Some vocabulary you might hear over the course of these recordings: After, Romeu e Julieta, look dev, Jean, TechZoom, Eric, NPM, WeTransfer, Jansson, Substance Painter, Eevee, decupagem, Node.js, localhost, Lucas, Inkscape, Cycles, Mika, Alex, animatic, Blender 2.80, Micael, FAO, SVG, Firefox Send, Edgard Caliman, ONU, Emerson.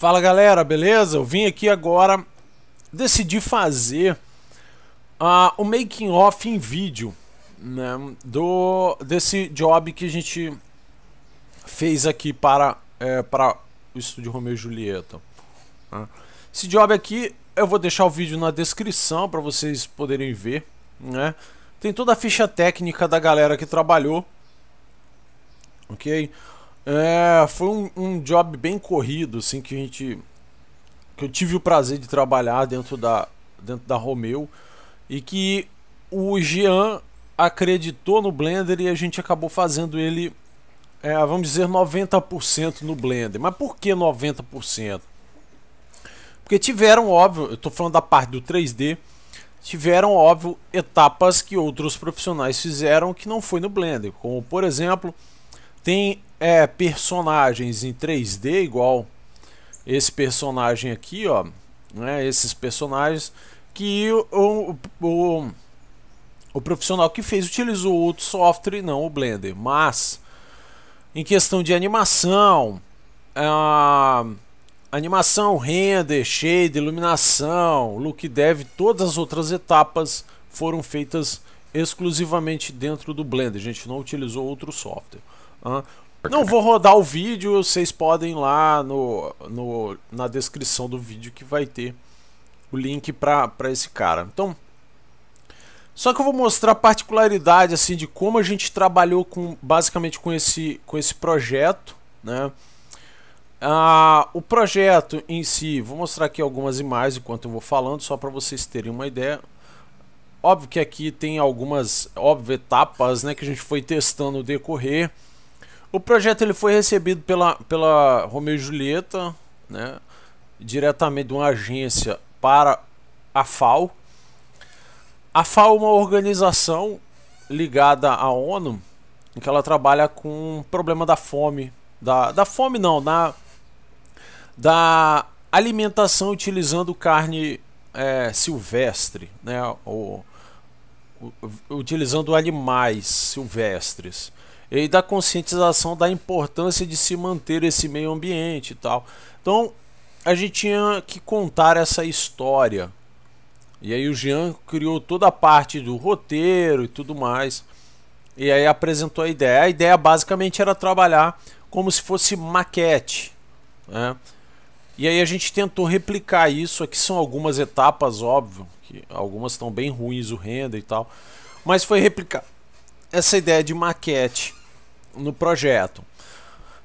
Fala galera, beleza? Eu vim aqui agora, decidi fazer o making of em vídeo, né, desse job que a gente fez aqui para o estúdio Romeu e Julieta. Esse job aqui eu vou deixar o vídeo na descrição para vocês poderem ver, né? Tem toda a ficha técnica da galera que trabalhou, ok? Foi um job bem corrido, assim, que eu tive o prazer de trabalhar dentro da Romeu, e que o Jean acreditou no Blender e a gente acabou fazendo ele, vamos dizer, 90% no Blender. Mas por que 90%? Porque tiveram, óbvio, eu estou falando da parte do 3D, tiveram, óbvio, etapas que outros profissionais fizeram que não foi no Blender. Como, por exemplo, tem personagens em 3D, igual esse personagem aqui, ó, né, esses personagens que o profissional que fez utilizou outro software e não o Blender. Mas, em questão de animação, animação, render, shade, iluminação, look dev, todas as outras etapas foram feitas exclusivamente dentro do Blender. A gente não utilizou outro software. Não vou rodar o vídeo, vocês podem ir lá na descrição do vídeo que vai ter o link para esse cara. Então, só que eu vou mostrar a particularidade assim, de como a gente trabalhou basicamente com esse projeto, né? O projeto em si, vou mostrar aqui algumas imagens enquanto eu vou falando, só para vocês terem uma ideia. Óbvio que aqui tem algumas etapas, né, que a gente foi testando no decorrer. O projeto ele foi recebido pela Romeu e Julieta, né, diretamente de uma agência para a FAO. A FAO é uma organização ligada à ONU, em que ela trabalha com o problema da fome. Da fome não, da alimentação utilizando carne silvestre, né, utilizando animais silvestres, e da conscientização da importância de se manter esse meio ambiente e tal. Então a gente tinha que contar essa história, e aí o Jean criou toda a parte do roteiro e tudo mais, e aí apresentou a ideia. A ideia basicamente era trabalhar como se fosse maquete, né? E aí a gente tentou replicar isso. Aqui são algumas etapas, óbvio, que algumas estão bem ruins, o render e tal, mas foi replicar essa ideia de maquete no projeto.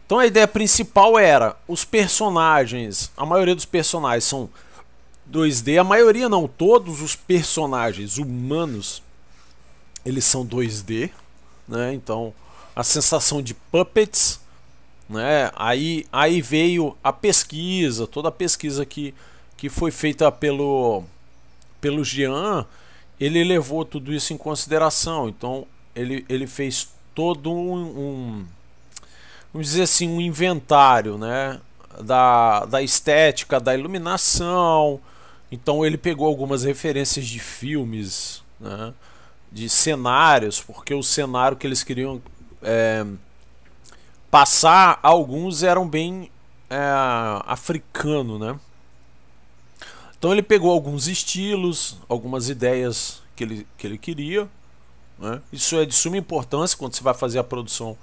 Então a ideia principal era os personagens. A maioria dos personagens são 2D, a maioria não, todos os personagens humanos eles são 2D, né? Então a sensação de puppets, né? Aí veio a pesquisa, toda a pesquisa que foi feita pelo Jean. Ele levou tudo isso em consideração. Então ele fez todo vamos dizer assim, um inventário, né, da estética, da iluminação. Então ele pegou algumas referências de filmes, né, de cenários, porque o cenário que eles queriam passar, alguns eram bem africano, né? Então ele pegou alguns estilos, algumas ideias que ele queria, né? Isso é de suma importância quando você vai fazer a produção,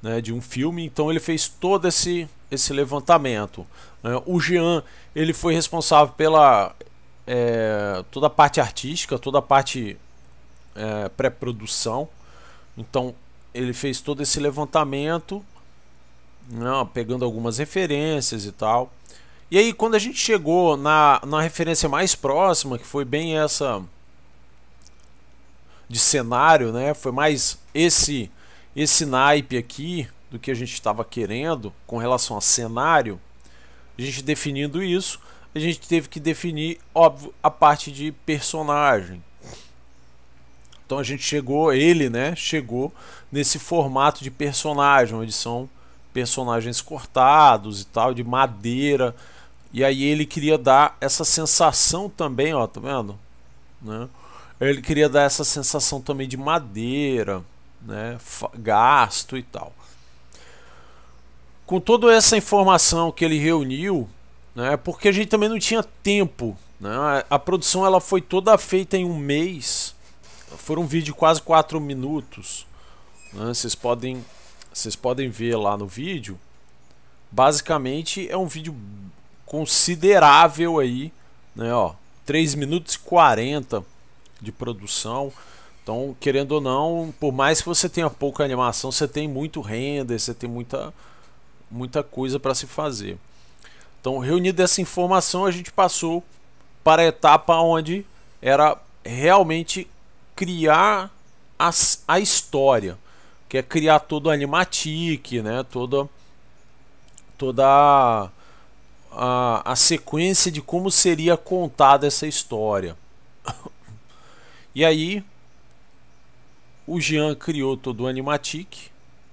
né, de um filme. Então ele fez todo esse levantamento, né? O Jean ele foi responsável pela toda a parte artística, toda a parte pré-produção. Então ele fez todo esse levantamento, não, pegando algumas referências e tal. E aí quando a gente chegou na referência mais próxima, que foi bem essa de cenário, né, foi mais esse naipe aqui do que a gente estava querendo com relação a cenário. A gente definindo isso, a gente teve que definir, óbvio, a parte de personagem. Então a gente chegou, chegou nesse formato de personagem, onde são personagens cortados e tal, de madeira. E aí ele queria dar essa sensação também, ó, tá vendo? Né? Ele queria dar essa sensação também de madeira, né, gasto e tal. Com toda essa informação que ele reuniu, né? Porque a gente também não tinha tempo, né? A produção ela foi toda feita em um mês. Foi um vídeo de quase 4 minutos, né? Vocês podem ver lá no vídeo. Basicamente é um vídeo considerável aí, né? Ó, 3 minutos e 40 de produção. Então, querendo ou não, por mais que você tenha pouca animação, você tem muito render, você tem muita coisa para se fazer. Então, reunida essa informação, a gente passou para a etapa onde era realmente criar a história, que é criar todo o animatic, né? Toda a sequência de como seria contada essa história. E aí o Jean criou todo o animatic.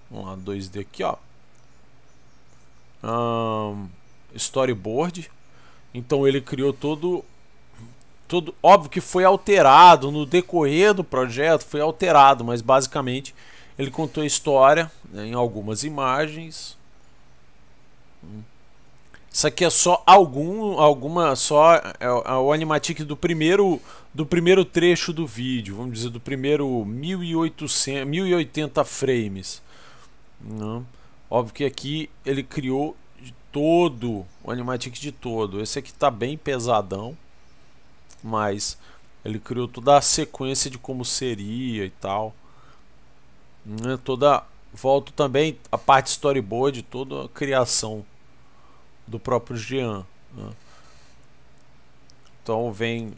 Vamos lá, 2D aqui, ó. Storyboard. Então ele criou todo. Óbvio que foi alterado no decorrer do projeto, foi alterado, mas basicamente ele contou a história, né, em algumas imagens. Isso aqui é só o animatic do primeiro trecho do vídeo, vamos dizer, do primeiro 1080 frames. Não. Óbvio que aqui ele criou todo o animatic de todo. Esse aqui tá bem pesadão, mas ele criou toda a sequência de como seria e tal. Não. Toda volto também a parte storyboard, toda a criação do próprio Jean, né? Então vem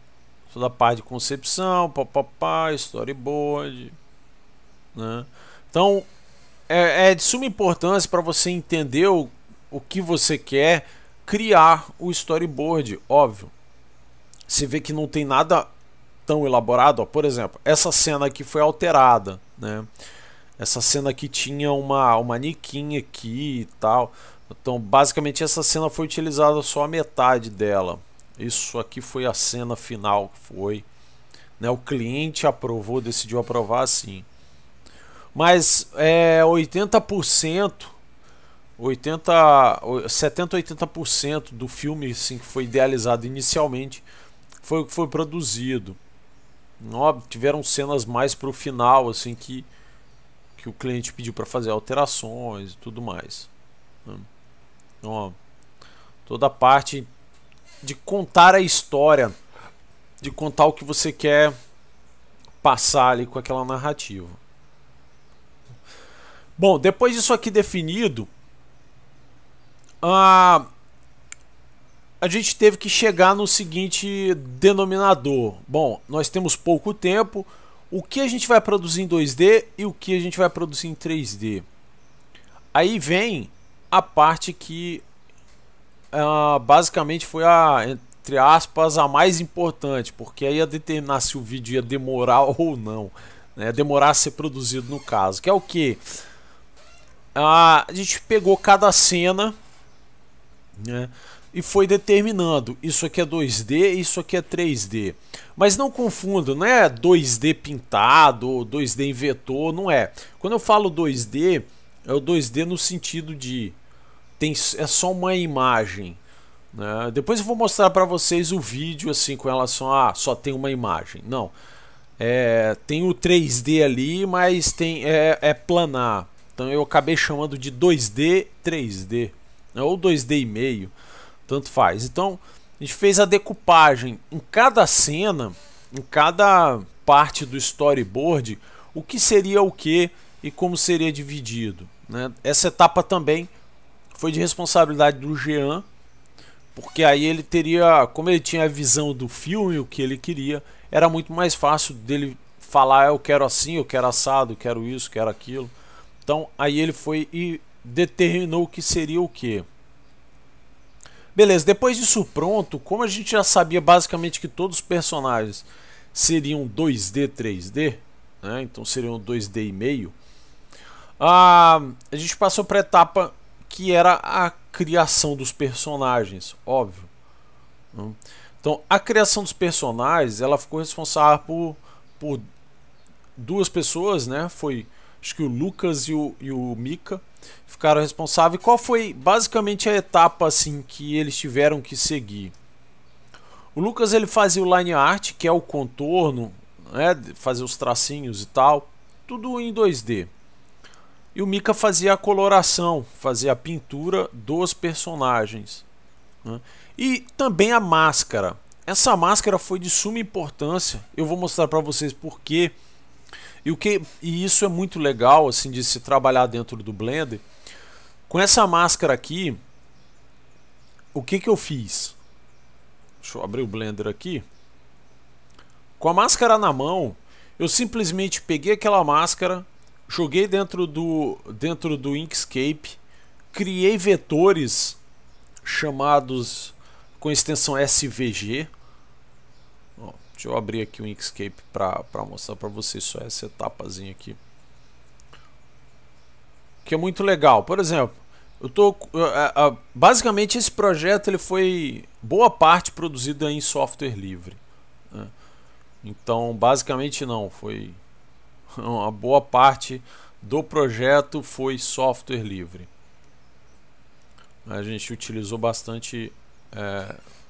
toda a parte de concepção, papapá, storyboard, né? Então é de suma importância para você entender o que você quer criar o storyboard. Óbvio, você vê que não tem nada tão elaborado, ó. Por exemplo, essa cena aqui foi alterada, né? Essa cena aqui tinha uma niquinha aqui e tal. Então, basicamente, essa cena foi utilizada só a metade dela. Isso aqui foi a cena final, foi, né? O cliente aprovou, decidiu aprovar assim. Mas 70 a 80% do filme, assim, que foi idealizado inicialmente foi o que foi produzido. Tiveram cenas mais pro final, assim, que o cliente pediu para fazer alterações e tudo mais. Então, ó, toda a parte de contar a história, de contar o que você quer passar ali com aquela narrativa. Bom, depois disso aqui definido, a gente teve que chegar no seguinte denominador. Bom, nós temos pouco tempo. O que a gente vai produzir em 2D e o que a gente vai produzir em 3D? Aí vem a parte que basicamente foi a, entre aspas, a mais importante, porque aí ia determinar se o vídeo ia demorar ou não, né? Demorar a ser produzido, no caso, que é o que? A gente pegou cada cena, né, e foi determinando, isso aqui é 2D, isso aqui é 3D. Mas não confunda, não é 2D pintado ou 2D em vetor, não é. Quando eu falo 2D, é o 2D no sentido de é só uma imagem, né? Depois eu vou mostrar para vocês o vídeo assim com relação a só tem uma imagem. Não, tem o 3D ali, mas é planar. Então eu acabei chamando de 2D, 3D, né? Ou 2D e meio, tanto faz. Então a gente fez a decupagem em cada cena, em cada parte do storyboard, o que seria o que e como seria dividido, né? Essa etapa também foi de responsabilidade do Jean, porque aí ele teria, como ele tinha a visão do filme, o que ele queria, era muito mais fácil dele falar, eu quero assim, eu quero assado, eu quero isso, eu quero aquilo. Então aí ele foi e determinou o que seria o que. Beleza, depois disso pronto, como a gente já sabia basicamente que todos os personagens seriam 2D, 3D, né? Então seriam 2D e meio. A gente passou para a etapa que era a criação dos personagens, óbvio. Então a criação dos personagens, ela ficou responsável por duas pessoas, né? Foi, acho que o Lucas e o Mika. ficaram responsáveis. Qual foi basicamente a etapa assim que eles tiveram que seguir? O Lucas, ele fazia o line art, que é o contorno, né, fazer os tracinhos e tal, tudo em 2D. E o Mika fazia a coloração, fazia a pintura dos personagens, né? E também a máscara. Essa máscara foi de suma importância. Eu vou mostrar para vocês por quê. E isso é muito legal assim de se trabalhar dentro do Blender. Com essa máscara aqui, o que que eu fiz? Deixa eu abrir o Blender aqui. Com a máscara na mão, eu simplesmente peguei aquela máscara, joguei dentro do Inkscape, criei vetores chamados com extensão SVG. Ó, deixa eu abrir aqui o Inkscape para mostrar para vocês só essa etapazinha aqui, que é muito legal. Por exemplo, eu tô basicamente esse projeto, ele foi boa parte produzido em software livre, né? Então basicamente não foi uma boa parte do projeto foi software livre. A gente utilizou bastante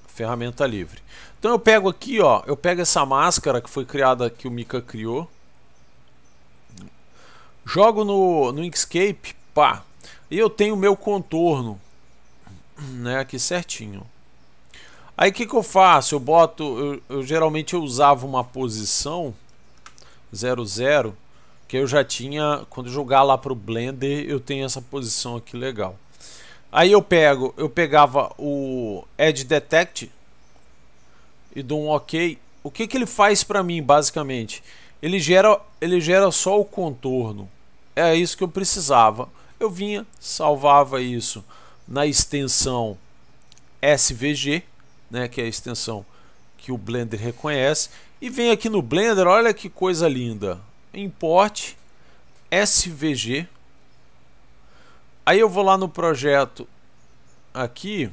ferramenta livre. Então eu pego aqui, ó, eu pego essa máscara que foi criada, que o Mika criou, jogo no Inkscape, pá, e eu tenho o meu contorno, né, aqui certinho. Aí o que que eu faço? Eu boto, eu geralmente eu usava uma posição 00, que eu já tinha, quando eu jogar lá pro Blender, eu tenho essa posição aqui legal. Aí eu pegava o Edge Detect e dou um OK. O que que ele faz para mim basicamente? Ele gera só o contorno. É isso que eu precisava. Eu vinha, salvava isso na extensão SVG, né, que é a extensão que o Blender reconhece, e vem aqui no Blender, olha que coisa linda. Import SVG. Aí eu vou lá no projeto aqui.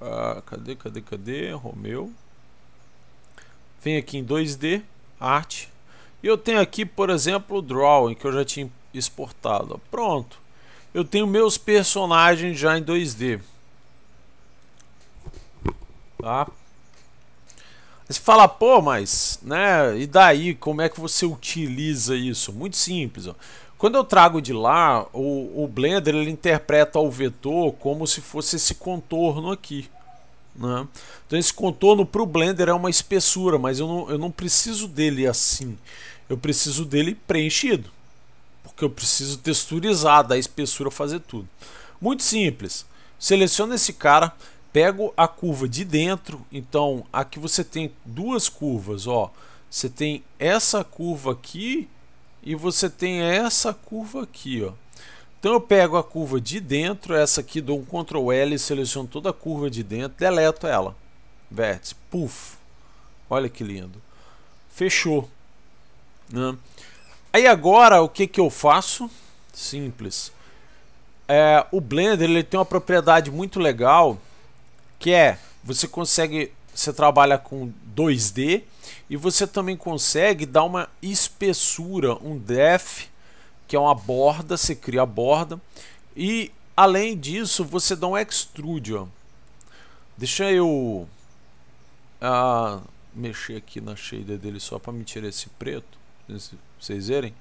Ah, cadê? Romeu. Vem aqui em 2D, arte. E eu tenho aqui, por exemplo, o Drawing, que eu já tinha exportado. Ó, pronto. Eu tenho meus personagens já em 2D. Tá? Você fala, pô, mas, né? E daí, como é que você utiliza isso? Muito simples, ó. Quando eu trago de lá, o Blender, ele interpreta o vetor como se fosse esse contorno aqui, né? Então esse contorno para o Blender é uma espessura, mas eu não preciso dele assim. Eu preciso dele preenchido, porque eu preciso texturizar, dar espessura, fazer tudo. Muito simples. Seleciono esse cara, pego a curva de dentro. Então aqui você tem duas curvas, ó. Você tem essa curva aqui e você tem essa curva aqui, ó. Então eu pego a curva de dentro, essa aqui, dou um Ctrl L, seleciono toda a curva de dentro, deleto ela. Vértice, puff. Olha que lindo. Fechou, né? Aí agora o que que eu faço? Simples. O Blender, ele tem uma propriedade muito legal, que é, você trabalha com 2D e você também consegue dar uma espessura, um depth, que é uma borda, você cria a borda. E além disso, você dá um extrude, ó. Deixa eu mexer aqui na shader dele só para me tirar esse preto, pra vocês verem.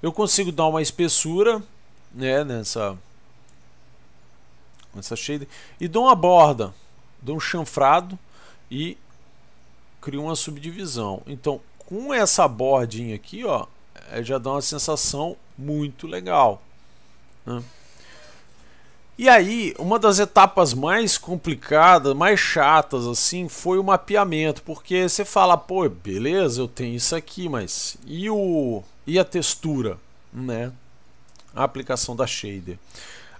Eu consigo dar uma espessura, né, nessa shader, e dou uma borda, dou um chanfrado e crio uma subdivisão. Então com essa bordinha aqui, ó, já dá uma sensação muito legal, né? E aí uma das etapas mais complicadas, mais chatas assim, foi o mapeamento, porque você fala, pô, beleza, eu tenho isso aqui, mas e a textura, né? A aplicação da shader.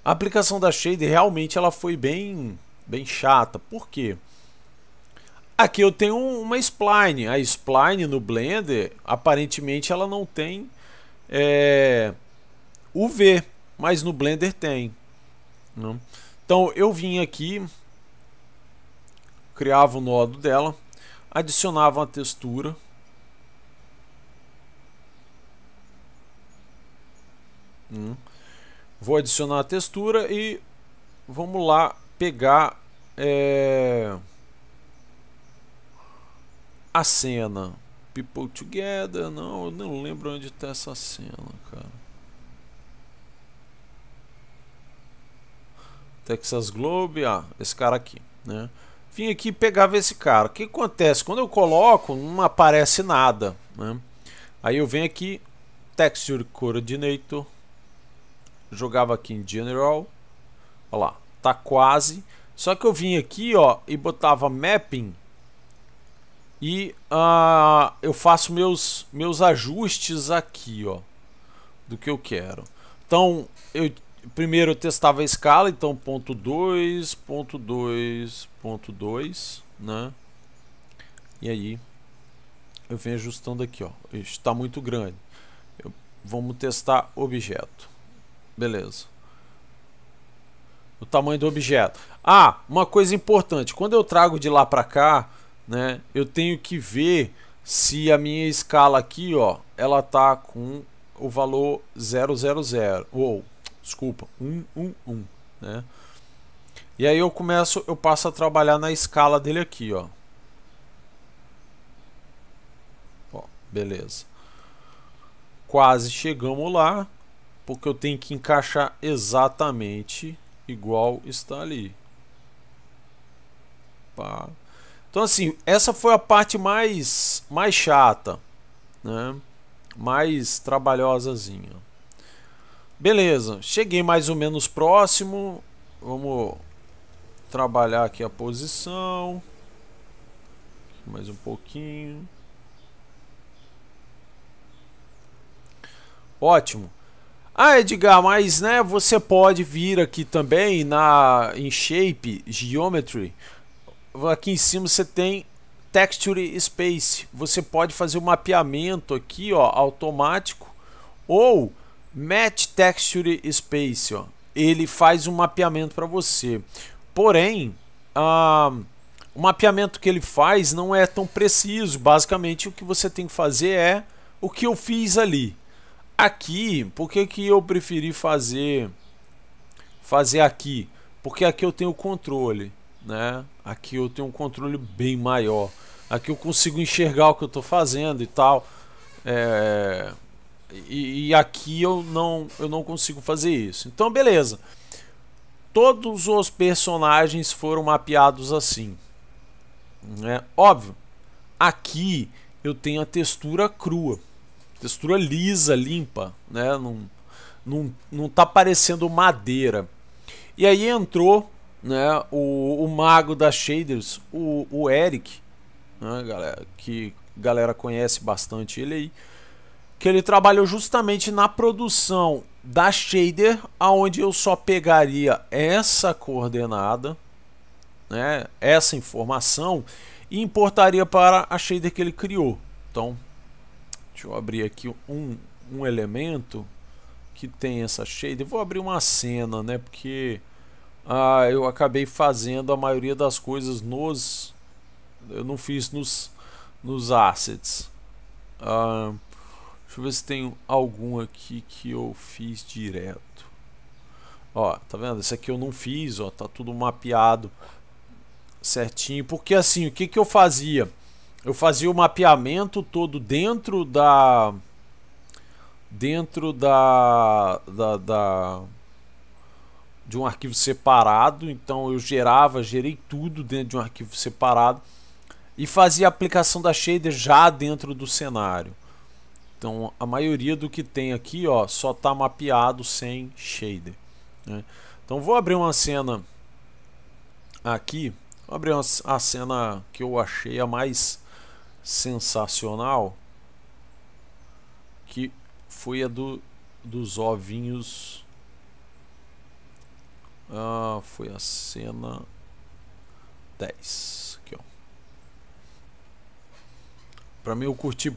A aplicação da shader realmente ela foi bem chata. Por quê? Aqui eu tenho uma spline. A spline no Blender, aparentemente ela não tem UV, mas no Blender tem, né? Então eu vim aqui, criava o nodo dela, adicionava uma textura. Vou adicionar a textura e vamos lá pegar a cena. People Together, não, eu não lembro onde está essa cena, cara. Texas Globe, ah, esse cara aqui, né? Vim aqui e pegava esse cara. O que acontece? Quando eu coloco, não aparece nada, né? Aí eu venho aqui, Texture Coordinator, jogava aqui em General, olha lá, tá quase. Só que eu vim aqui, ó, e botava Mapping. E eu faço meus ajustes aqui, ó, do que eu quero. Então, eu primeiro eu testava a escala, então ponto 2, ponto 2, ponto 2, né? E aí eu venho ajustando aqui, ó. Está muito grande. Vamos testar objeto. Beleza. O tamanho do objeto. Ah, uma coisa importante, quando eu trago de lá para cá, né, eu tenho que ver se a minha escala aqui, ó, ela tá com o valor 000 ou, desculpa, 111, né? E aí eu passo a trabalhar na escala dele aqui, ó. Ó, beleza. Quase chegamos lá, porque eu tenho que encaixar exatamente igual está ali. Pá. Então assim, essa foi a parte mais chata, né? Mais trabalhosazinha. Beleza, cheguei mais ou menos próximo. Vamos trabalhar aqui a posição. Mais um pouquinho. Ótimo. Ah, Edgar, mas né, você pode vir aqui também em Shape, Geometry. Aqui em cima você tem Texture Space. Você pode fazer o mapeamento aqui, ó, automático, ou Match Texture Space, ó. Ele faz um mapeamento para você. Porém, o mapeamento que ele faz não é tão preciso. Basicamente, o que você tem que fazer é o que eu fiz ali. Aqui, por que eu preferi fazer aqui? Porque aqui eu tenho controle, né? Aqui eu tenho um controle bem maior. Aqui eu consigo enxergar o que eu estou fazendo e tal. E aqui eu não consigo fazer isso. Então, beleza. Todos os personagens foram mapeados assim, né? Óbvio. Aqui eu tenho a textura crua. Textura lisa, limpa, né? Não tá parecendo madeira. E aí entrou, né, o mago das shaders, o Eric, né, galera, que a galera conhece bastante ele aí, que ele trabalhou justamente na produção da shader, aonde eu só pegaria essa coordenada, né, essa informação, e importaria para a shader que ele criou. Então, deixa eu abrir aqui um elemento que tem essa shader. Vou abrir uma cena, né, porque eu acabei fazendo a maioria das coisas eu não fiz nos assets. Deixa eu ver se tem algum aqui que eu fiz direto. Ó, tá vendo? Esse aqui eu não fiz, ó, tá tudo mapeado certinho. Porque assim, o que que eu fazia? Eu fazia o mapeamento todo dentro de um arquivo separado. Então eu gerei tudo dentro de um arquivo separado e fazia a aplicação da shader já dentro do cenário. Então a maioria do que tem aqui, ó, só está mapeado sem shader, né? Então vou abrir uma cena aqui, vou abrir a cena que eu achei a mais sensacional, que foi a dos ovinhos. Foi a cena 10 aqui, ó. Pra mim eu curti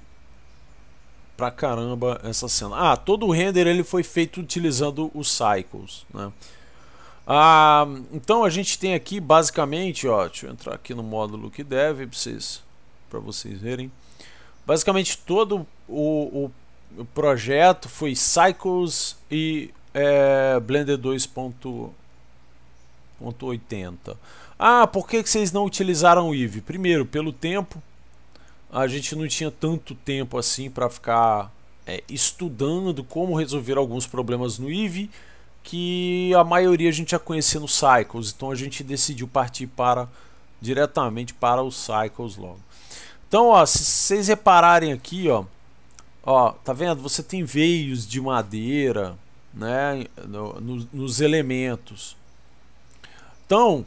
pra caramba essa cena. Todo o render ele foi feito utilizando os Cycles, né? Então a gente tem aqui basicamente, ó, deixa eu entrar aqui no módulo que deve pra vocês verem. Basicamente todo o projeto foi Cycles e Blender 2.80. Ah, por que vocês não utilizaram o Eevee? Primeiro, pelo tempo. A gente não tinha tanto tempo assim para ficar estudando como resolver alguns problemas no Eevee, que a maioria a gente já conhecia no Cycles. Então a gente decidiu partir diretamente para o Cycles logo. Então, ó, se vocês repararem aqui, ó, tá vendo? Você tem veios de madeira, né, nos elementos. Então,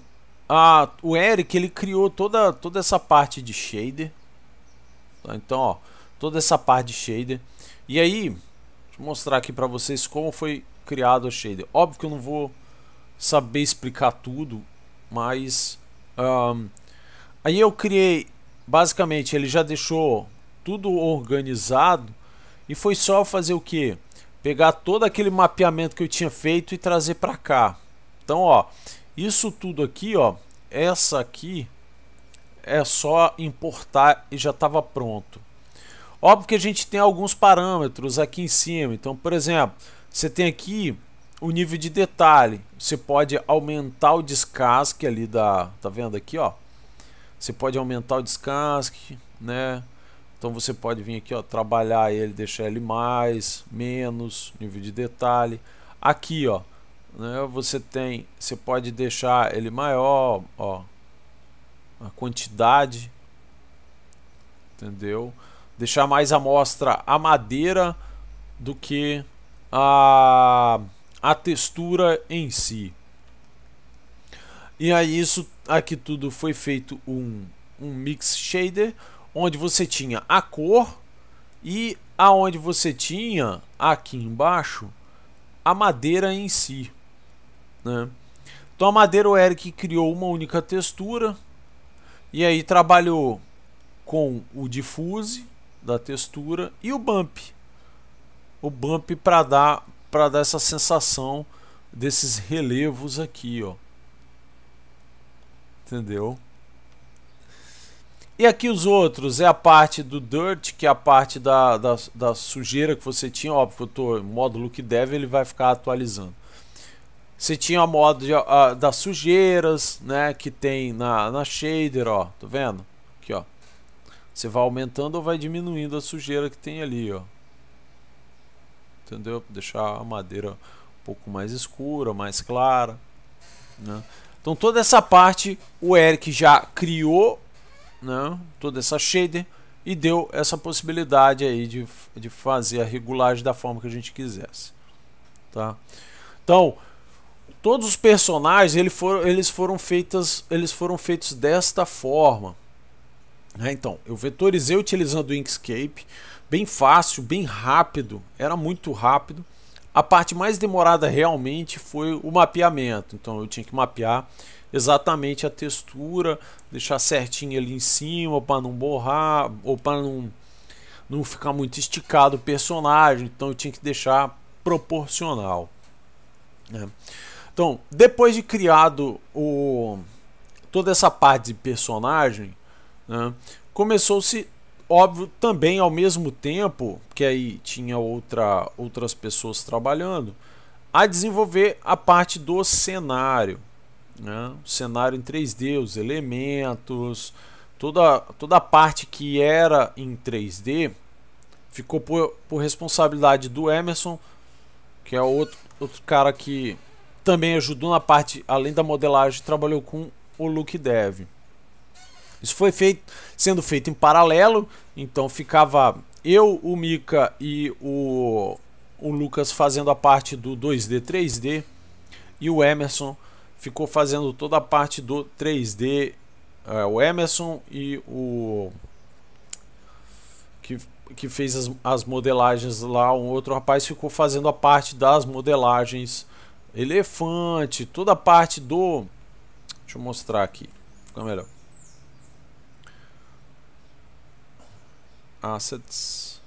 o Eric, ele criou toda essa parte de shader. Então, ó, toda essa parte de shader. E aí, deixa eu mostrar aqui para vocês como foi criado o shader. Óbvio que eu não vou saber explicar tudo, mas aí eu criei, basicamente, ele já deixou tudo organizado e foi só fazer o quê? Pegar todo aquele mapeamento que eu tinha feito e trazer para cá. Então, ó, isso tudo aqui, ó, essa aqui é só importar e já estava pronto. Óbvio que a gente tem alguns parâmetros aqui em cima. Então, por exemplo, você tem aqui o nível de detalhe. Você pode aumentar o descasque ali da... Tá vendo aqui, ó? Você pode aumentar o descasque, né? Então você pode vir aqui, ó, trabalhar ele, deixar ele mais, menos, nível de detalhe. Aqui, ó, né? Você pode deixar ele maior, ó. A quantidade, entendeu? Deixar mais amostra a madeira do que a textura em si. E aí isso aqui tudo foi feito um mix shader, onde você tinha a cor e aonde você tinha aqui embaixo a madeira em si, né? Então a madeira, o Eric criou uma única textura. E aí trabalhou com o diffuse da textura e o bump. O bump para dar essa sensação desses relevos aqui, ó. Entendeu? E aqui os outros é a parte do dirt, que é a parte da sujeira que você tinha. Óbvio que eu tô em modo look dev, ele vai ficar atualizando. Você tinha a modo das sujeiras, né, que tem na shader, ó, tá vendo? Aqui, ó. Você vai aumentando ou vai diminuindo a sujeira que tem ali, ó. Entendeu? Deixar a madeira um pouco mais escura, mais clara, né? Então toda essa parte o Eric já criou, né? Toda essa shader e deu essa possibilidade aí de fazer a regulagem da forma que a gente quisesse, tá? Então todos os personagens eles foram feitos desta forma, né? Então eu vetorizei utilizando o Inkscape, bem fácil, bem rápido, era muito rápido. A parte mais demorada realmente foi o mapeamento. Então eu tinha que mapear exatamente a textura, deixar certinho ali em cima para não borrar ou para não ficar muito esticado o personagem. Então eu tinha que deixar proporcional, né? Então, depois de criado toda essa parte de personagem, né, começou-se, óbvio, também ao mesmo tempo, que aí tinha outras pessoas trabalhando, a desenvolver a parte do cenário, né, o cenário em 3D, os elementos, toda a parte que era em 3D ficou por responsabilidade do Emerson, que é outro cara que também ajudou na parte, além da modelagem, trabalhou com o look dev. Isso foi sendo feito em paralelo. Então ficava eu, o Mika e o Lucas fazendo a parte do 2D, 3D. E o Emerson ficou fazendo toda a parte do 3D. O Emerson e o... que fez as modelagens lá. Um outro rapaz ficou fazendo a parte das modelagens... elefante, toda a parte do... Deixa eu mostrar aqui, fica melhor. Assets.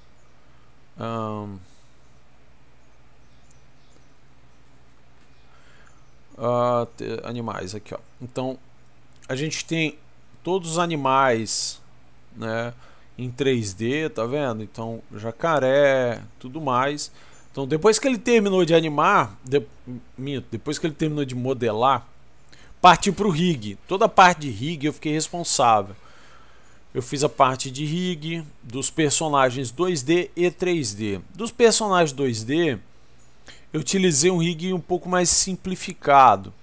Animais, aqui, ó. Então, a gente tem todos os animais, né, em 3D, tá vendo? Então, jacaré, tudo mais. Então depois que ele terminou de animar, depois que ele terminou de modelar, partiu para o rig. Toda a parte de rig eu fiquei responsável. Eu fiz a parte de rig dos personagens 2D e 3D. Dos personagens 2D, eu utilizei um rig um pouco mais simplificado,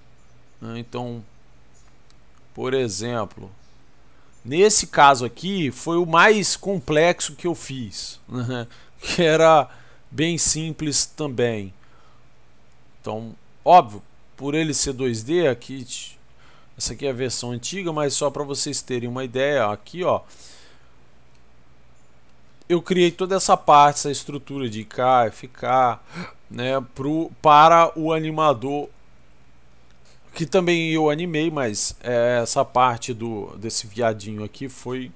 né? Então, por exemplo, nesse caso aqui foi o mais complexo que eu fiz, né? Que era bem simples também. Então, óbvio, por ele ser 2D, aqui, essa aqui é a versão antiga, mas só para vocês terem uma ideia, aqui ó, eu criei toda essa parte, essa estrutura de cá, ficar, né, para o animador, que também eu animei, mas essa parte desse viadinho aqui foi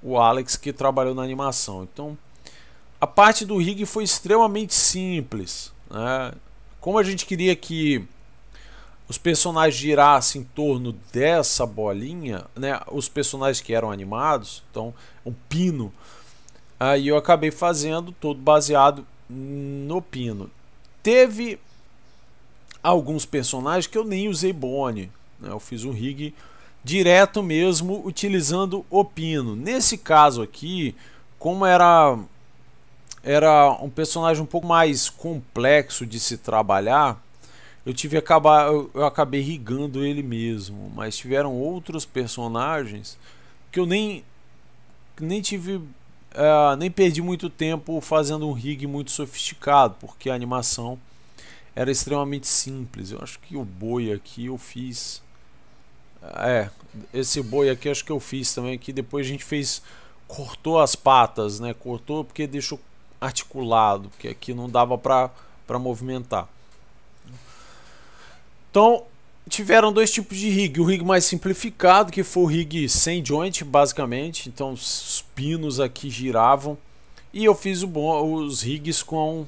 o Alex que trabalhou na animação. Então, a parte do rig foi extremamente simples, né? Como a gente queria que os personagens girassem em torno dessa bolinha, né? Os personagens que eram animados, então um pino. Aí eu acabei fazendo todo baseado no pino. Teve alguns personagens que eu nem usei bone, né? Eu fiz um rig direto mesmo utilizando o pino. Nesse caso aqui, como era um personagem um pouco mais complexo de se trabalhar, eu acabei rigando ele mesmo, mas tiveram outros personagens que eu nem tive, nem perdi muito tempo fazendo um rig muito sofisticado, porque a animação era extremamente simples. Eu acho que o boi aqui eu fiz, esse boi aqui acho que eu fiz também, que depois a gente fez, cortou as patas, né? Cortou porque deixou articulado, porque aqui não dava para movimentar. Então, tiveram dois tipos de rig, o rig mais simplificado, que foi o rig sem joint, basicamente, então os pinos aqui giravam, e eu fiz os rigs com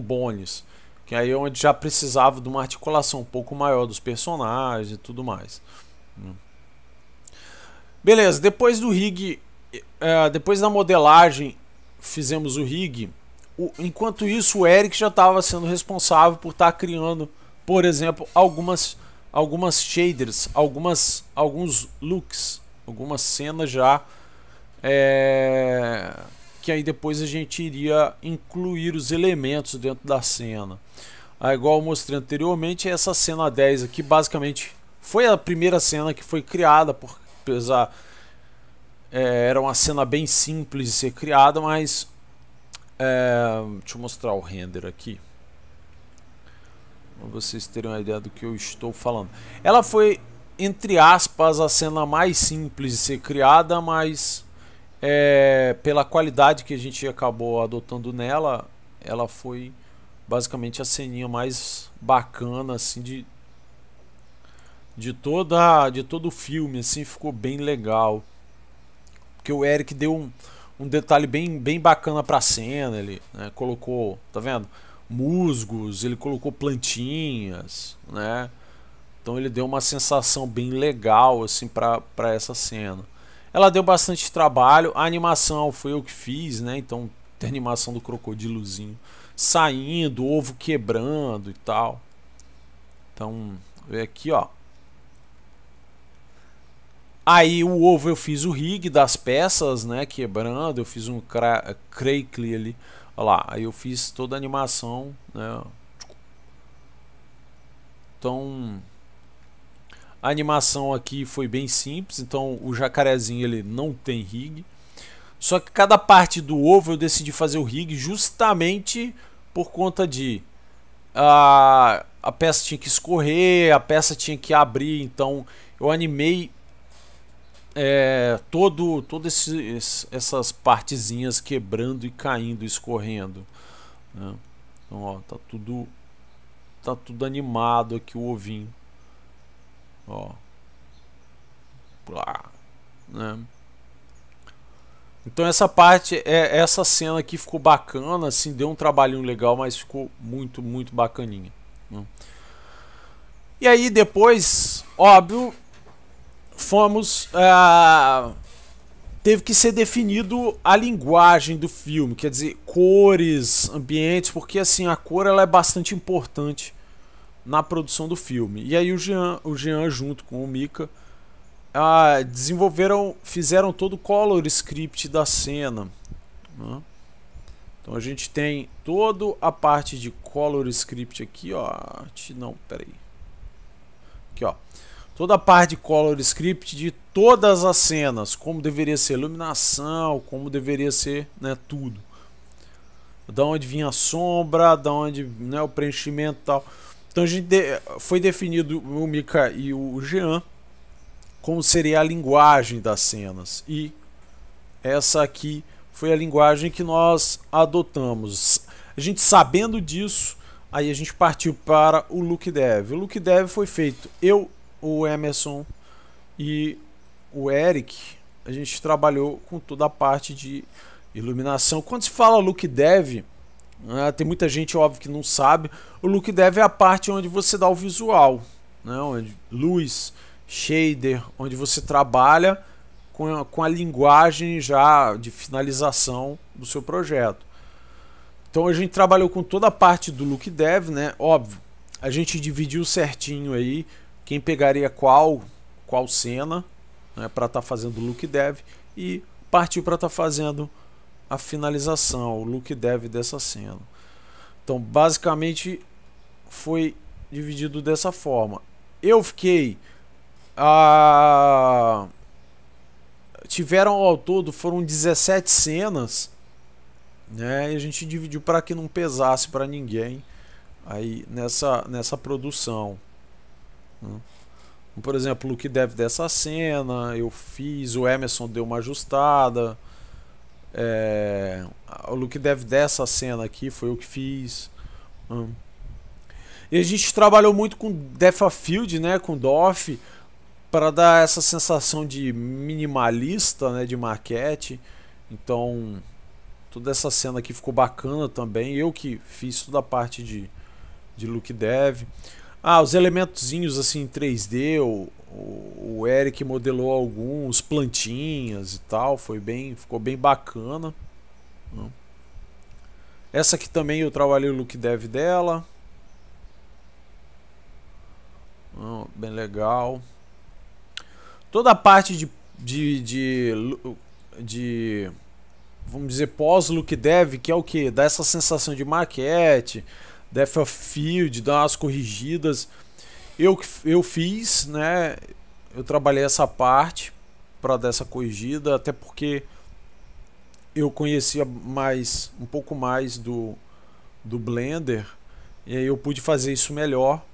bones, que aí é onde já precisava de uma articulação um pouco maior dos personagens e tudo mais. Beleza, depois do rig, depois da modelagem, fizemos o rig. Enquanto isso, o Eric já estava sendo responsável por estar criando, por exemplo, algumas shaders, alguns looks, algumas cenas já, que aí depois a gente iria incluir os elementos dentro da cena. Igual eu mostrei anteriormente, essa cena 10 aqui basicamente foi a primeira cena que foi criada, porque apesar, era uma cena bem simples de ser criada, mas deixa eu mostrar o render aqui, para vocês terem uma ideia do que eu estou falando. Ela foi, entre aspas, a cena mais simples de ser criada, mas pela qualidade que a gente acabou adotando nela, ela foi basicamente a ceninha mais bacana assim de todo o filme, assim, ficou bem legal. Porque o Eric deu um detalhe bem bacana para a cena, ele, né, colocou, tá vendo? Musgos, ele colocou plantinhas, né? Então ele deu uma sensação bem legal assim para essa cena. Ela deu bastante trabalho. A animação foi eu que fiz, né? Então a animação do crocodilozinho saindo, o ovo quebrando e tal. Então vem aqui, ó. Aí o ovo eu fiz o rig das peças, né? Quebrando, eu fiz um crackle ali. Olha lá, aí eu fiz toda a animação, né? Então, a animação aqui foi bem simples. Então, o jacarezinho ele não tem rig. Só que cada parte do ovo eu decidi fazer o rig justamente por conta de a peça tinha que escorrer, a peça tinha que abrir. Então, eu animei todas essas partezinhas quebrando e caindo, escorrendo, né? Então, ó, tá tudo animado aqui o ovinho, ó, né? Então essa parte, essa cena aqui ficou bacana, assim, deu um trabalhinho legal, mas ficou muito bacaninha, né? E aí depois, óbvio, fomos teve que ser definido a linguagem do filme, quer dizer, cores, ambientes, porque assim, a cor ela é bastante importante na produção do filme. E aí o Jean junto com o Mika fizeram todo o color script da cena, né? Então a gente tem toda a parte de color script aqui, ó. Não, peraí. Aqui, ó. Toda a parte de color script de todas as cenas, como deveria ser iluminação, como deveria ser, né, tudo. Da onde vinha a sombra, da onde, né, o preenchimento e tal. Então a gente foi definido o Mika e o Jean como seria a linguagem das cenas. E essa aqui foi a linguagem que nós adotamos. A gente sabendo disso, aí a gente partiu para o Look Dev. O Look Dev foi feito eu, o Emerson e o Eric. A gente trabalhou com toda a parte de iluminação. Quando se fala Look Dev, tem muita gente, óbvio, que não sabe. O Look Dev é a parte onde você dá o visual, né? Onde luz, shader, onde você trabalha com a linguagem já de finalização do seu projeto. Então a gente trabalhou com toda a parte do Look Dev, né? Óbvio, a gente dividiu certinho aí quem pegaria qual cena, né, para estar fazendo o Look Dev, e partiu para estar fazendo a finalização, o Look Dev dessa cena. Então basicamente foi dividido dessa forma. Eu fiquei tiveram ao todo, foram 17 cenas, né, e a gente dividiu para que não pesasse para ninguém aí nessa produção. Por exemplo, o que deve dessa cena eu fiz, o Emerson deu uma ajustada, o que deve dessa cena aqui foi eu que fiz. E a gente trabalhou muito com Defa Field, né, com DOF, para dar essa sensação de minimalista, né, de maquete. Então toda essa cena aqui ficou bacana também. Eu que fiz toda a parte de Look Dev. Os elementozinhos assim em 3D, o Eric modelou alguns, plantinhas e tal, ficou bem bacana. Essa aqui também eu trabalhei o Look Dev dela, bem legal. Toda a parte de vamos dizer, pós-Look Dev, que é o que? Dá essa sensação de maquete, Depth of Field, dá umas corrigidas. Eu fiz, né? Eu trabalhei essa parte para dar essa corrigida, até porque eu conhecia mais, um pouco mais do Blender, e aí eu pude fazer isso melhor.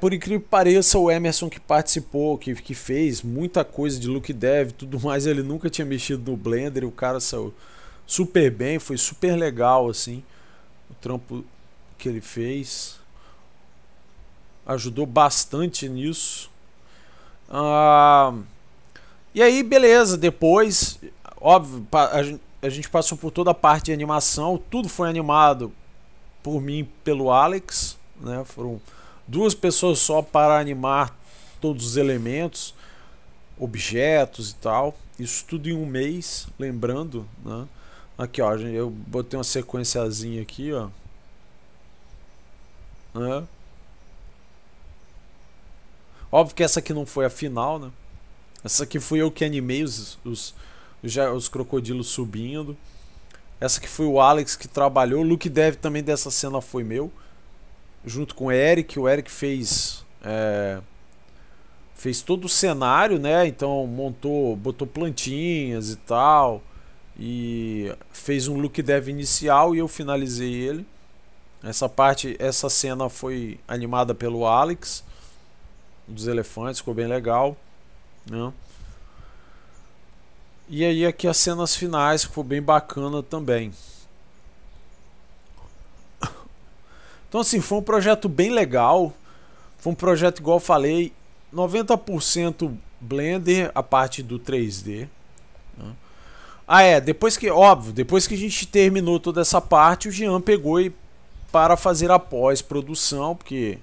Por incrível que pareça, o Emerson que participou, que fez muita coisa de Look Dev e tudo mais, ele nunca tinha mexido no Blender, e o cara saiu super bem, foi super legal assim, o trampo que ele fez ajudou bastante nisso. E aí, beleza, depois, óbvio, a gente passou por toda a parte de animação, tudo foi animado por mim e pelo Alex, né, foram duas pessoas só para animar todos os elementos, objetos e tal. Isso tudo em um mês, lembrando, né? Aqui, ó, eu botei uma sequenciazinha aqui, ó, né? Óbvio que essa aqui não foi a final, né? Essa aqui fui eu que animei os crocodilos subindo. Essa aqui foi o Alex que trabalhou. O Look Dev também dessa cena foi meu, junto com o Eric. O Eric fez todo o cenário, né? Então botou plantinhas e tal, e fez um Look Dev inicial, e eu finalizei ele. Essa cena foi animada pelo Alex, dos elefantes, ficou bem legal, né? E aí aqui as cenas finais, ficou bem bacana também. Então assim, foi um projeto bem legal, foi um projeto, igual eu falei, 90% Blender, a parte do 3D, né? Depois que a gente terminou toda essa parte, o Jean pegou e para fazer a pós-produção, porque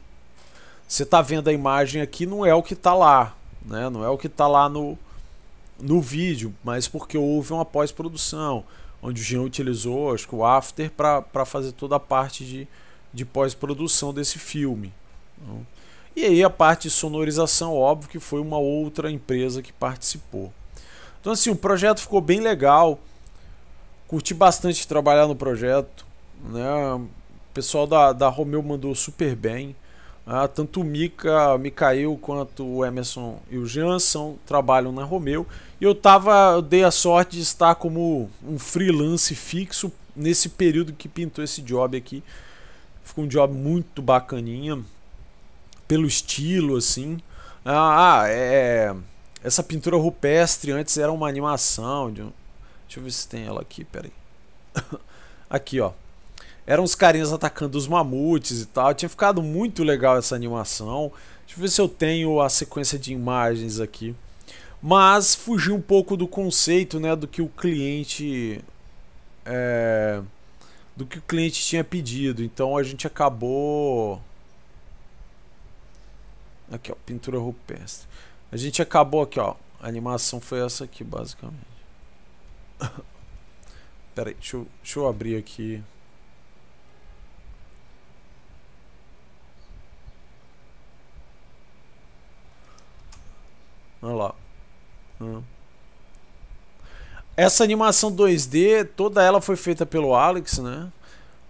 você tá vendo a imagem aqui, não é o que tá lá, né? Não é o que tá lá no no vídeo, mas porque houve uma pós-produção, onde o Jean utilizou, acho que o After, para fazer toda a parte de pós-produção desse filme. E aí a parte de sonorização, óbvio que foi uma outra empresa que participou. Então assim, o projeto ficou bem legal, curti bastante trabalhar no projeto, né? O pessoal da Romeu mandou super bem. Tanto o Mika, Micael, quanto o Emerson e o Jansson trabalham na Romeu. E eu dei a sorte de estar como um freelance fixo nesse período que pintou esse job aqui. Ficou um job muito bacaninha, pelo estilo, assim. Essa pintura rupestre antes era uma animação. Deixa eu ver se tem ela aqui, peraí. Aqui, ó. Eram os carinhas atacando os mamutes e tal. Tinha ficado muito legal essa animação. Deixa eu ver se eu tenho a sequência de imagens aqui. Mas fugiu um pouco do conceito, né, do que o cliente tinha pedido. Então a gente acabou aqui, ó, pintura rupestre. A gente acabou aqui, ó. A animação foi essa aqui, basicamente. Pera aí, deixa eu abrir aqui. Olha lá. Essa animação 2D, toda ela foi feita pelo Alex, né?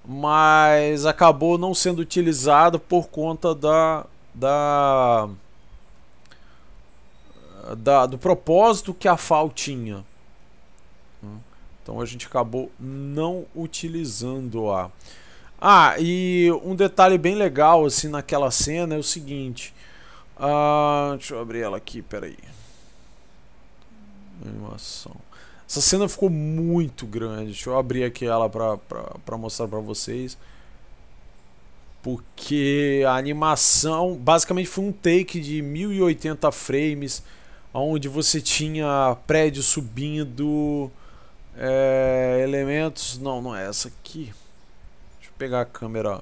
Mas acabou não sendo utilizada por conta do propósito que a FAO tinha. Então a gente acabou não utilizando a... e um detalhe bem legal assim naquela cena é o seguinte... deixa eu abrir ela aqui, peraí. Animação. Essa cena ficou muito grande. Deixa eu abrir aqui ela pra mostrar pra vocês. Porque a animação basicamente foi um take de 1080 frames, onde você tinha prédio subindo, elementos. Não é essa aqui. Deixa eu pegar a câmera.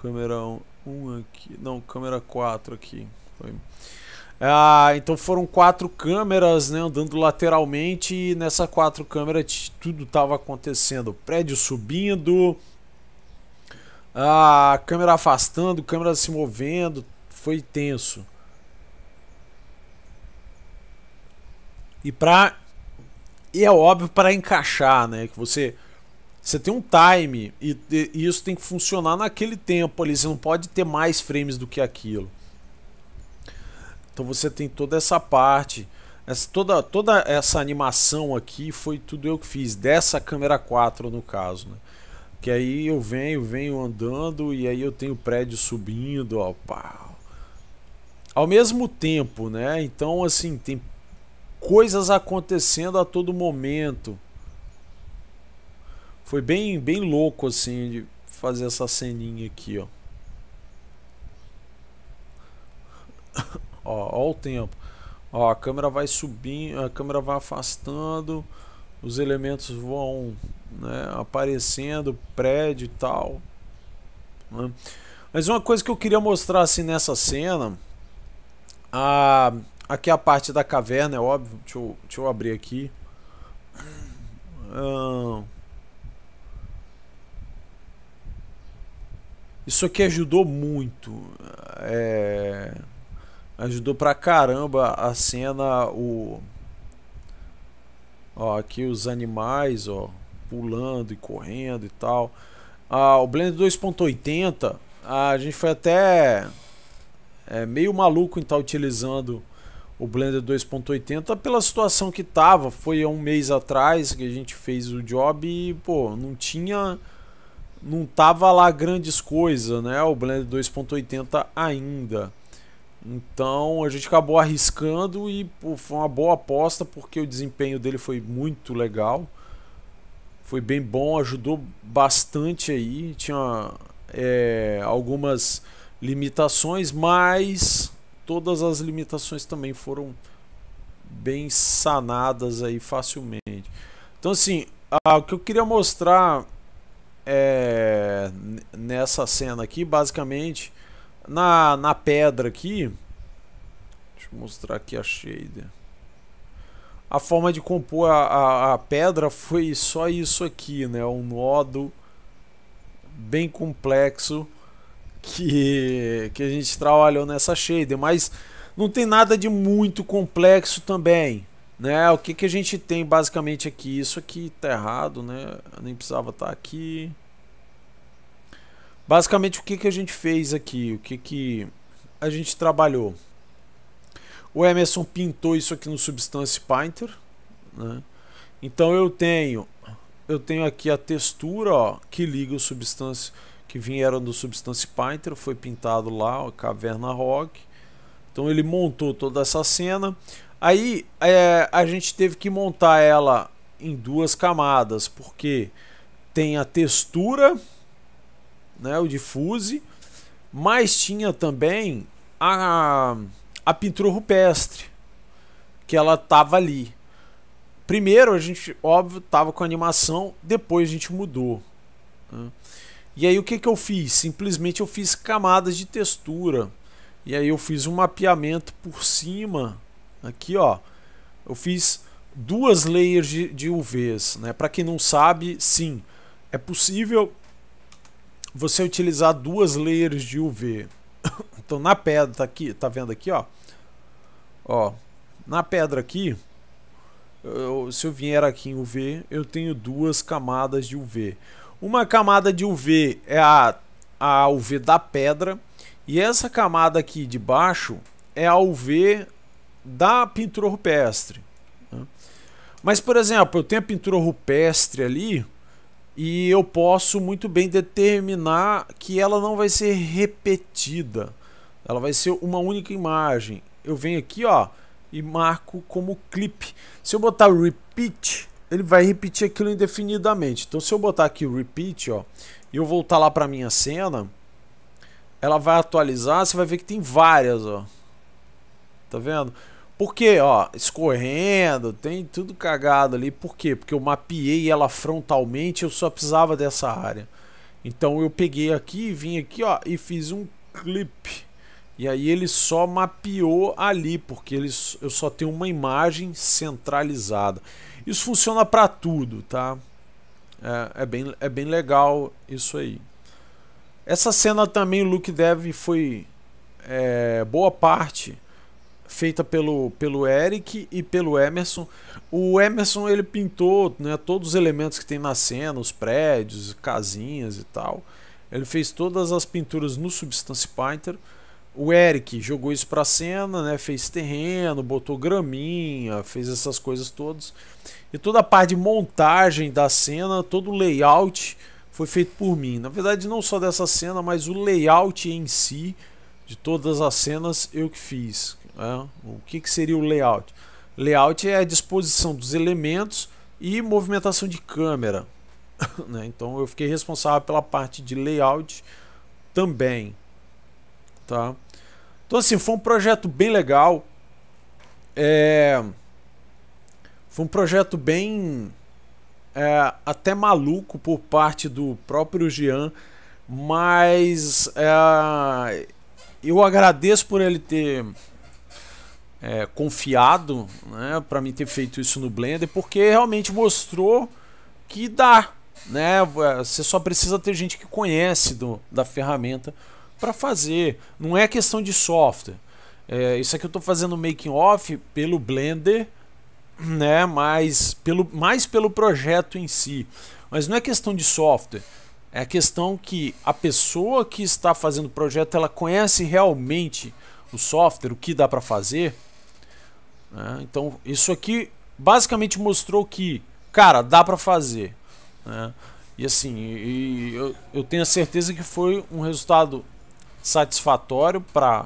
Câmera 1 aqui, não, câmera 4 aqui. Foi. Então foram 4 câmeras, né, andando lateralmente, e nessa 4 câmeras tudo estava acontecendo. Prédio subindo, a câmera afastando, câmera se movendo, foi tenso. E é óbvio, para encaixar, né, que você tem um time e isso tem que funcionar naquele tempo ali. Você não pode ter mais frames do que aquilo. Então você tem toda essa parte. Toda essa animação aqui foi tudo eu que fiz. Dessa câmera 4 no caso, né? Que aí eu venho andando e aí eu tenho o prédio subindo. Ó, pá. Ao mesmo tempo, né? Então assim, tem coisas acontecendo a todo momento. Foi bem louco assim de fazer essa ceninha aqui, ó. Ó o tempo. Ó, a câmera vai subindo, a câmera vai afastando, os elementos vão, né, aparecendo, prédio e tal, né? Mas uma coisa que eu queria mostrar assim nessa cena, aqui é a parte da caverna, é óbvio. Deixa eu abrir aqui. Isso aqui ajudou muito, ajudou pra caramba a cena. Ó, aqui os animais, ó, pulando e correndo e tal. O Blender 2.80, a gente foi até meio maluco em estar utilizando o Blender 2.80 pela situação que tava. Foi há um mês atrás que a gente fez o job e, pô, não tava lá grandes coisas, né, o Blender 2.80 ainda. Então a gente acabou arriscando e, pô, foi uma boa aposta, porque o desempenho dele foi muito legal. Foi bem bom, ajudou bastante aí. Tinha algumas limitações, mas todas as limitações também foram bem sanadas aí facilmente. Então assim, o que eu queria mostrar nessa cena aqui, basicamente na pedra aqui, deixa eu mostrar aqui a shader. a forma de compor a pedra foi só isso aqui, né? Um nódo bem complexo que a gente trabalhou nessa shader, mas não tem nada de muito complexo também, né? O que, que a gente tem basicamente aqui? Isso aqui tá errado, né? Eu nem precisava estar aqui. Basicamente o que, que a gente fez aqui, o que, que a gente trabalhou. O Emerson pintou isso aqui no Substance Painter, né? Então eu tenho aqui a textura, ó, que liga o Substance, que vieram do Substance Painter, foi pintado lá, ó, Caverna Rock. Então ele montou toda essa cena. Aí a gente teve que montar ela em duas camadas, porque tem a textura, né, o diffuse, mas tinha também a pintura rupestre, que ela tava ali. Primeiro a gente, óbvio, tava com a animação, depois a gente mudou, né? E aí o que que eu fiz? Simplesmente eu fiz camadas de textura. E aí eu fiz um mapeamento por cima, aqui, ó. Eu fiz duas layers de UVs, né? Para quem não sabe, sim, é possível você utilizar duas layers de UV. Então na pedra, tá aqui, tá vendo aqui, ó. Ó, na pedra aqui, se eu vier aqui em UV, eu tenho duas camadas de UV. Uma camada de UV é a UV da pedra, e essa camada aqui de baixo é a UV da pintura rupestre, né? Mas, por exemplo, eu tenho a pintura rupestre ali, e eu posso muito bem determinar que ela não vai ser repetida. Ela vai ser uma única imagem. Eu venho aqui, ó, e marco como clip. Se eu botar repeat, ele vai repetir aquilo indefinidamente. Então se eu botar aqui repeat, ó, e eu voltar lá para minha cena, ela vai atualizar, você vai ver que tem várias, ó. Tá vendo? Porque, ó, escorrendo, tem tudo cagado ali. Por quê? Porque eu mapeei ela frontalmente, eu só precisava dessa área. Então eu peguei aqui, vim aqui, ó, e fiz um clip. E aí ele só mapeou ali, porque eu só tenho uma imagem centralizada. Isso funciona para tudo, tá? É bem legal isso aí. Essa cena também, o look dev foi boa parte feita pelo Eric e pelo Emerson. O Emerson, ele pintou, né, todos os elementos que tem na cena, os prédios, casinhas e tal. Ele fez todas as pinturas no Substance Painter. O Eric jogou isso para a cena, né, fez terreno, botou graminha, fez essas coisas todas. E toda a parte de montagem da cena, todo o layout foi feito por mim. Na verdade, não só dessa cena, mas o layout em si, de todas as cenas, eu que fiz. O que que seria o layout? Layout é a disposição dos elementos e movimentação de câmera, né? Então eu fiquei responsável pela parte de layout também, tá? Então assim, foi um projeto bem legal, foi um projeto bem até maluco por parte do próprio Jean, mas eu agradeço por ele ter confiado, né, para mim ter feito isso no Blender, porque realmente mostrou que dá, né? Você só precisa ter gente que conhece da ferramenta para fazer. Não é questão de software. Isso aqui eu estou fazendo making off pelo Blender, né? Mais pelo projeto em si. Mas não é questão de software. É a questão que a pessoa que está fazendo o projeto, ela conhece realmente o software, o que dá para fazer. Então isso aqui basicamente mostrou que, cara, dá para fazer, né? E assim, eu tenho a certeza que foi um resultado satisfatório para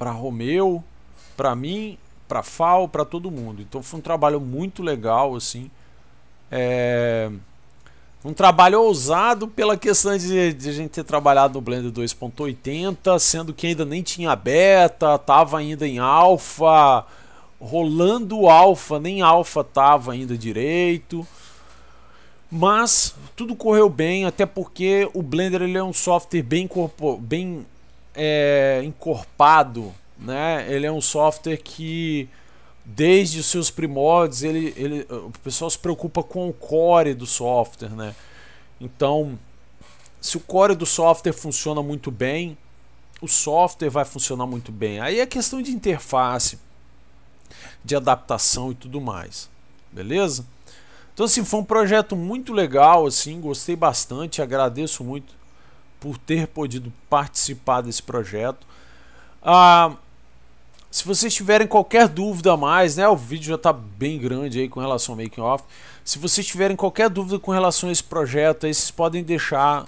Romeu, para mim, para FAO, para todo mundo. Então foi um trabalho muito legal, assim, um trabalho ousado pela questão de a gente ter trabalhado no Blender 2.80, sendo que ainda nem tinha beta, estava ainda em alfa, rolando alfa, nem alfa estava ainda direito. Mas tudo correu bem, até porque o Blender, ele é um software bem encorpado, né? Ele é um software que desde os seus primórdios, o pessoal se preocupa com o core do software, né? Então, se o core do software funciona muito bem, o software vai funcionar muito bem. Aí é questão de interface, de adaptação e tudo mais, beleza? Então, assim, foi um projeto muito legal, assim, gostei bastante, agradeço muito por ter podido participar desse projeto. Se vocês tiverem qualquer dúvida a mais, né, o vídeo já está bem grande aí com relação ao making of. Se vocês tiverem qualquer dúvida com relação a esse projeto, aí vocês podem deixar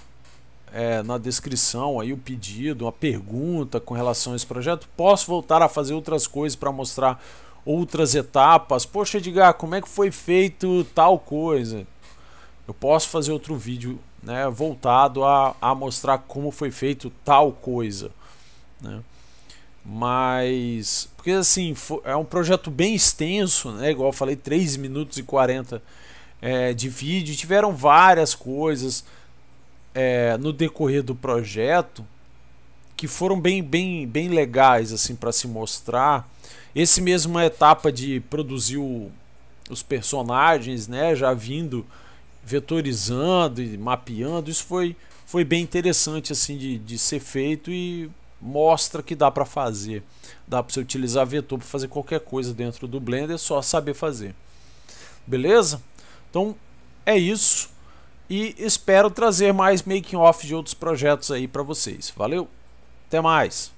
na descrição aí o pedido, uma pergunta com relação a esse projeto. Posso voltar a fazer outras coisas para mostrar outras etapas. Poxa, Edgar, como é que foi feito tal coisa? Eu posso fazer outro vídeo, né, voltado a mostrar como foi feito tal coisa, né? Mas, porque assim, é um projeto bem extenso, né? Igual eu falei, 3 minutos e 40 de vídeo. Tiveram várias coisas no decorrer do projeto que foram bem legais assim para se mostrar. Esse mesmo, a etapa de produzir os personagens, né? Já vindo vetorizando e mapeando. Isso foi bem interessante assim de ser feito e mostra que dá para fazer, dá para você utilizar vetor para fazer qualquer coisa dentro do Blender, é só saber fazer, beleza? Então é isso, e espero trazer mais making of de outros projetos aí para vocês. Valeu, até mais!